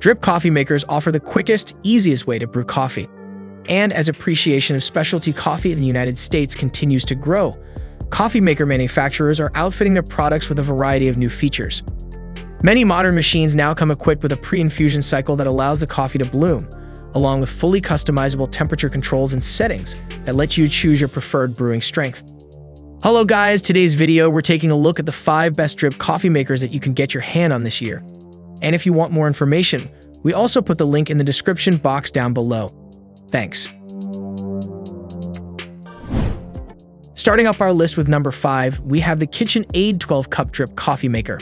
Drip coffee makers offer the quickest, easiest way to brew coffee. And as appreciation of specialty coffee in the United States continues to grow, coffee maker manufacturers are outfitting their products with a variety of new features. Many modern machines now come equipped with a pre-infusion cycle that allows the coffee to bloom, along with fully customizable temperature controls and settings that let you choose your preferred brewing strength. Hello guys, today's video we're taking a look at the 5 best drip coffee makers that you can get your hand on this year. And if you want more information, we also put the link in the description box down below. Thanks. Starting up our list with number 5, we have the KitchenAid 12-cup drip coffee maker.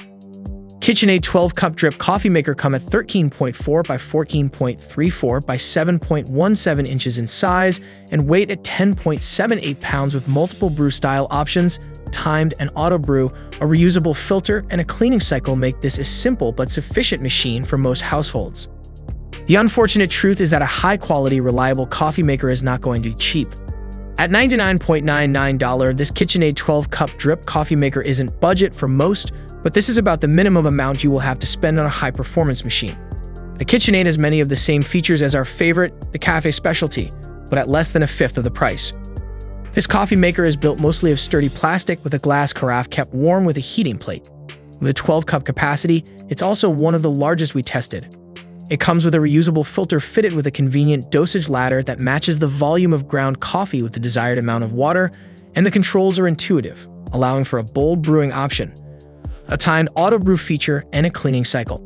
KitchenAid 12-cup drip coffee maker come at 13.4 by 14.34 by 7.17 inches in size and weight at 10.78 pounds with multiple brew style options, timed and auto brew, a reusable filter, and a cleaning cycle make this a simple but sufficient machine for most households. The unfortunate truth is that a high-quality, reliable coffee maker is not going to be cheap. At $99.99, this KitchenAid 12-cup drip coffee maker isn't budget for most, but this is about the minimum amount you will have to spend on a high-performance machine. The KitchenAid has many of the same features as our favorite, the Cafe Specialty, but at less than a fifth of the price. This coffee maker is built mostly of sturdy plastic with a glass carafe kept warm with a heating plate. With a 12-cup capacity, it's also one of the largest we tested. It comes with a reusable filter fitted with a convenient dosage ladder that matches the volume of ground coffee with the desired amount of water, and the controls are intuitive, allowing for a bold brewing option, a timed auto-brew feature, and a cleaning cycle.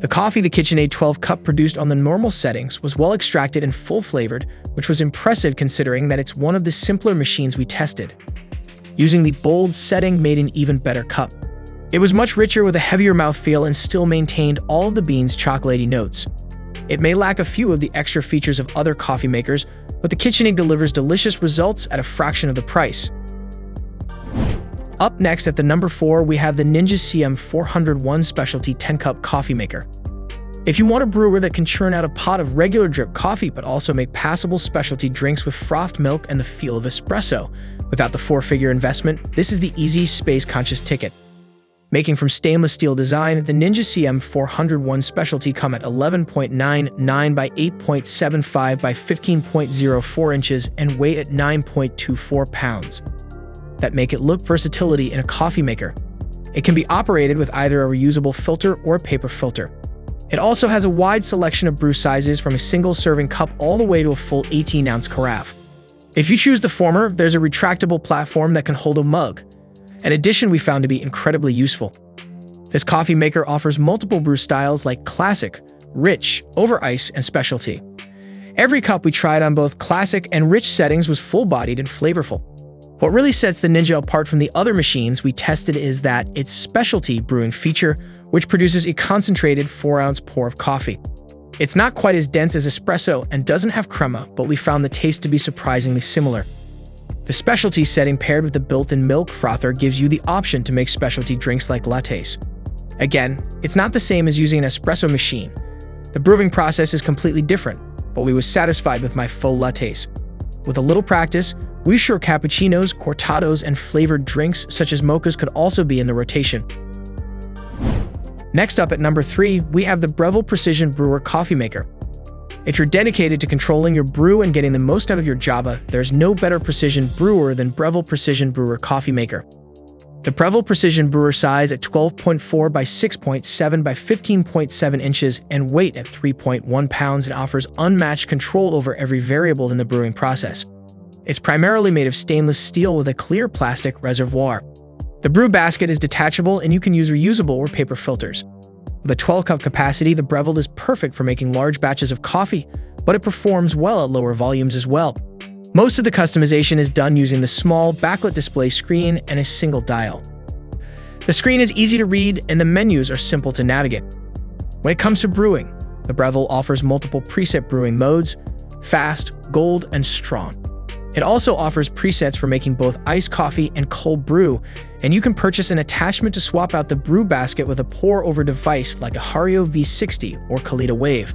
The coffee the KitchenAid 12-cup produced on the normal settings was well extracted and full-flavored, which was impressive considering that it's one of the simpler machines we tested. Using the bold setting made an even better cup. It was much richer with a heavier mouthfeel and still maintained all of the bean's chocolatey notes. It may lack a few of the extra features of other coffee makers, but the KitchenAid delivers delicious results at a fraction of the price. Up next at the number 4, we have the Ninja CM401 Specialty 10-Cup Coffee Maker. If you want a brewer that can churn out a pot of regular drip coffee but also make passable specialty drinks with frothed milk and the feel of espresso, without the four-figure investment, this is the easy, space-conscious ticket. Making from stainless steel design, the Ninja CM401 Specialty come at 11.99 by 8.75 by 15.04 inches and weight at 9.24 pounds. That make it look versatility in a coffee maker. It can be operated with either a reusable filter or a paper filter. It also has a wide selection of brew sizes from a single serving cup all the way to a full 18-ounce carafe. If you choose the former, there's a retractable platform that can hold a mug, an addition we found to be incredibly useful. This coffee maker offers multiple brew styles like classic, rich, over ice, and specialty. Every cup we tried on both classic and rich settings was full-bodied and flavorful. What really sets the Ninja apart from the other machines we tested is that its specialty brewing feature, which produces a concentrated 4-ounce pour of coffee. It's not quite as dense as espresso and doesn't have crema, but we found the taste to be surprisingly similar. The specialty setting paired with the built-in milk frother gives you the option to make specialty drinks like lattes. Again, it's not the same as using an espresso machine. The brewing process is completely different, but we were satisfied with my full lattes. With a little practice, we're sure cappuccinos, cortados, and flavored drinks such as mochas could also be in the rotation. Next up at number 3, we have the Breville Precision Brewer Coffee Maker. If you're dedicated to controlling your brew and getting the most out of your Java, there's no better precision brewer than Breville Precision Brewer Coffee Maker. The Breville Precision Brewer size at 12.4 by 6.7 by 15.7 inches and weight at 3.1 pounds and offers unmatched control over every variable in the brewing process. It's primarily made of stainless steel with a clear plastic reservoir. The brew basket is detachable and you can use reusable or paper filters. With a 12-cup capacity, the Breville is perfect for making large batches of coffee, but it performs well at lower volumes as well. Most of the customization is done using the small backlit display screen and a single dial. The screen is easy to read and the menus are simple to navigate. When it comes to brewing, the Breville offers multiple preset brewing modes, fast, gold, and strong. It also offers presets for making both iced coffee and cold brew, and you can purchase an attachment to swap out the brew basket with a pour-over device like a Hario V60 or Kalita Wave.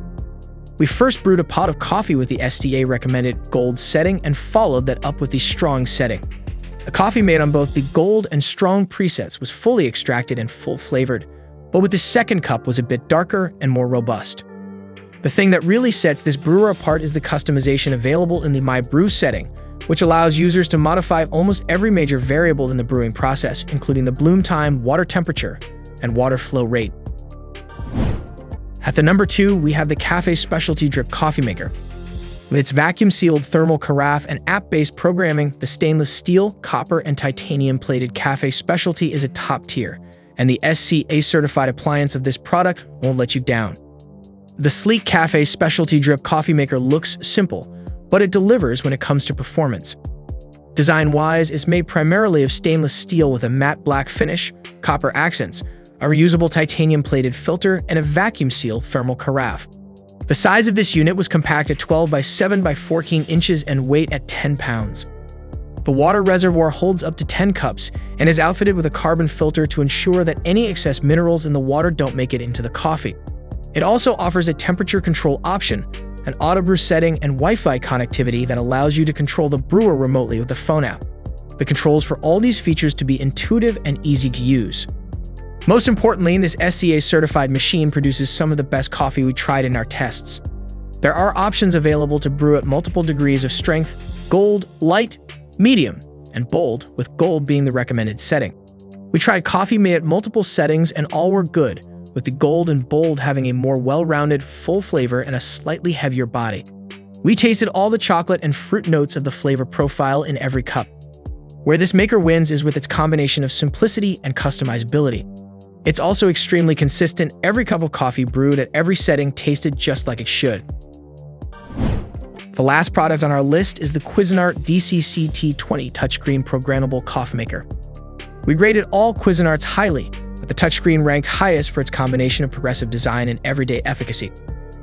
We first brewed a pot of coffee with the SDA recommended gold setting and followed that up with the strong setting. The coffee made on both the gold and strong presets was fully extracted and full-flavored, but with the second cup was a bit darker and more robust. The thing that really sets this brewer apart is the customization available in the My Brew setting, which allows users to modify almost every major variable in the brewing process, including the bloom time, water temperature, and water flow rate. At the number 2, we have the Cafe Specialty Drip Coffee Maker. With its vacuum-sealed thermal carafe and app-based programming, the stainless steel, copper, and titanium-plated Cafe Specialty is a top tier, and the SCA-certified appliance of this product won't let you down. The sleek Cafe Specialty Drip Coffee Maker looks simple, but it delivers when it comes to performance. Design-wise, it's made primarily of stainless steel with a matte black finish, copper accents, a reusable titanium-plated filter, and a vacuum-sealed thermal carafe. The size of this unit was compact at 12 by 7 by 14 inches and weight at 10 pounds. The water reservoir holds up to 10 cups and is outfitted with a carbon filter to ensure that any excess minerals in the water don't make it into the coffee. It also offers a temperature control option, an auto-brew setting, and Wi-Fi connectivity that allows you to control the brewer remotely with the phone app. The controls for all these features to be intuitive and easy to use. Most importantly, this SCA-certified machine produces some of the best coffee we tried in our tests. There are options available to brew at multiple degrees of strength: gold, light, medium, and bold, with gold being the recommended setting. We tried coffee made at multiple settings and all were good, with the gold and bold having a more well-rounded, full flavor and a slightly heavier body. We tasted all the chocolate and fruit notes of the flavor profile in every cup. Where this maker wins is with its combination of simplicity and customizability. It's also extremely consistent. Every cup of coffee brewed at every setting tasted just like it should. The last product on our list is the Cuisinart DCCT20 touchscreen programmable coffee maker. We graded all Cuisinarts highly, with the touchscreen ranked highest for its combination of progressive design and everyday efficacy.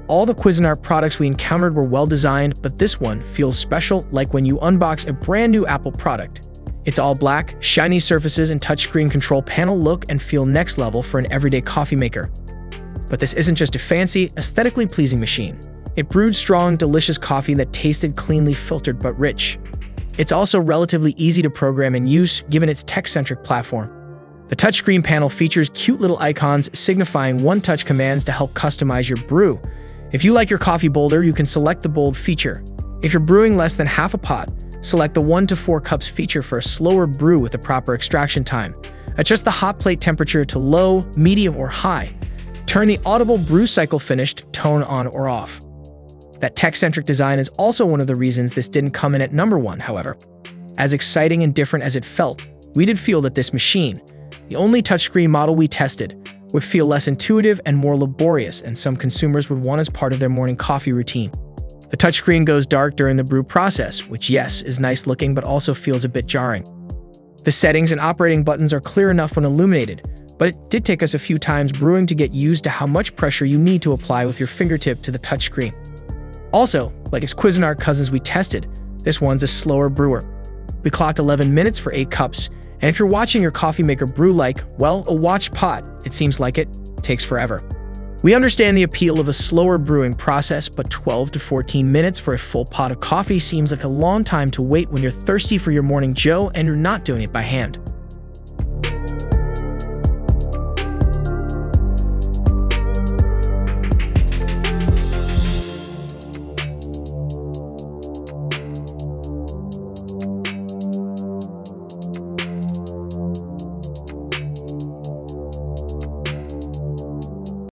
All the Cuisinart products we encountered were well designed, but this one feels special, like when you unbox a brand new Apple product. It's all black, shiny surfaces and touchscreen control panel look and feel next level for an everyday coffee maker. But this isn't just a fancy, aesthetically pleasing machine. It brewed strong, delicious coffee that tasted cleanly filtered but rich. It's also relatively easy to program and use, given its tech-centric platform. The touchscreen panel features cute little icons signifying one-touch commands to help customize your brew. If you like your coffee bolder, you can select the bold feature. If you're brewing less than half a pot, select the 1 to 4 cups feature for a slower brew with the proper extraction time. Adjust the hot plate temperature to low, medium, or high. Turn the audible brew cycle finished tone on or off. That tech-centric design is also one of the reasons this didn't come in at number 1, however. As exciting and different as it felt, we did feel that this machine, the only touchscreen model we tested, would feel less intuitive and more laborious, and some consumers would want as part of their morning coffee routine. The touchscreen goes dark during the brew process, which, yes, is nice looking but also feels a bit jarring. The settings and operating buttons are clear enough when illuminated, but it did take us a few times brewing to get used to how much pressure you need to apply with your fingertip to the touchscreen. Also, like its Cuisinart cousins we tested, this one's a slower brewer. We clocked 11 minutes for 8 cups, and if you're watching your coffee maker brew like, well, a watch pot, it seems like it takes forever. We understand the appeal of a slower brewing process, but 12 to 14 minutes for a full pot of coffee seems like a long time to wait when you're thirsty for your morning joe and you're not doing it by hand.